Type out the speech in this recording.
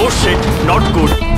Oh shit, not good.